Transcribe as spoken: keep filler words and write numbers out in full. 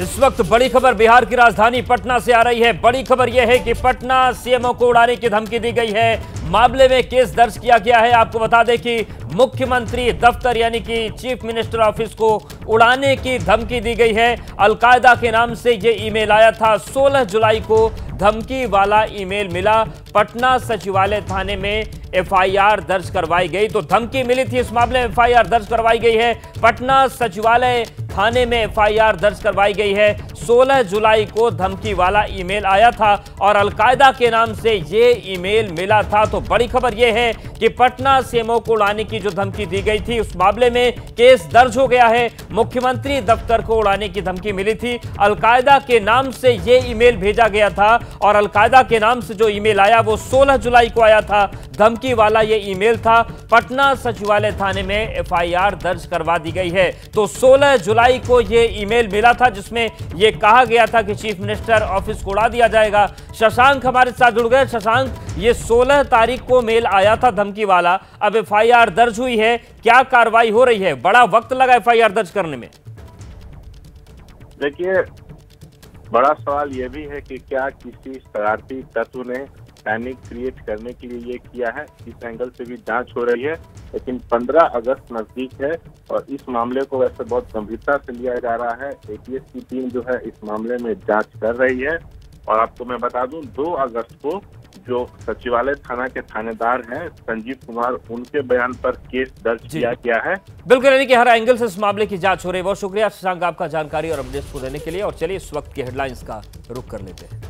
इस वक्त बड़ी खबर बिहार की राजधानी पटना से आ रही है। बड़ी खबर यह है कि पटना सीएमओ को उड़ाने की धमकी दी गई है। मामले में केस दर्ज किया गया है। आपको बता दें कि मुख्यमंत्री दफ्तर यानी कि चीफ मिनिस्टर ऑफिस को उड़ाने की धमकी दी गई है। अलकायदा के नाम से ये ईमेल आया था। सोलह जुलाई को धमकी वाला ईमेल मिला। पटना सचिवालय थाने में एफ आई आर दर्ज करवाई गई। तो धमकी मिली थी, इस मामले में एफ आई आर दर्ज करवाई गई है। पटना सचिवालय थाने में एफ आई आर दर्ज करवाई गई है। सोलह जुलाई को धमकी वाला ईमेल आया था और अलकायदा के नाम से ये ईमेल मिला था। तो बड़ी खबर यह है कि पटना सीएमओ को उड़ाने की जो धमकी दी गई थी, उस मामले में केस दर्ज हो गया है। मुख्यमंत्री दफ्तर को उड़ाने की धमकी मिली थी। अलकायदा के नाम से ये ईमेल भेजा गया था और अलकायदा के नाम से जो ईमेल आया वो सोलह जुलाई को आया था। धमकी वाला ये ईमेल था। पटना सचिवालय थाने में एफ आई आर दर्ज करवा दी गई है। तो सोलह जुलाई को ये ईमेल मिला था जिसमें ये कहा गया था कि चीफ मिनिस्टर ऑफिस को उड़ा दिया जाएगा। शशांक हमारे साथ जुड़ गए। शशांक, ये सोलह तारीख को मेल आया था धमकी वाला, अब एफ आई आर दर्ज हुई है, क्या कार्रवाई हो रही है? बड़ा वक्त लगा एफ आई आर दर्ज करने में। देखिए, बड़ा सवाल यह भी है कि क्या किसी शरारती तत्व ने पैनिक क्रिएट करने के लिए ये किया है। इस एंगल से भी जांच हो रही है, लेकिन पंद्रह अगस्त नजदीक है और इस मामले को वैसे बहुत गंभीरता से लिया जा रहा है। ए टी एस की टीम जो है इस मामले में जांच कर रही है और आपको मैं बता दूं दो अगस्त को जो सचिवालय थाना के थानेदार हैं संजीव कुमार, उनके बयान पर केस दर्ज किया गया है। बिल्कुल, यानी कि हर एंगल से इस मामले की जाँच हो रही है। बहुत शुक्रिया शशांक आपका जानकारी और अपडेट्स को देने के लिए। और चलिए इस वक्त की हेडलाइंस का रुख कर लेते हैं।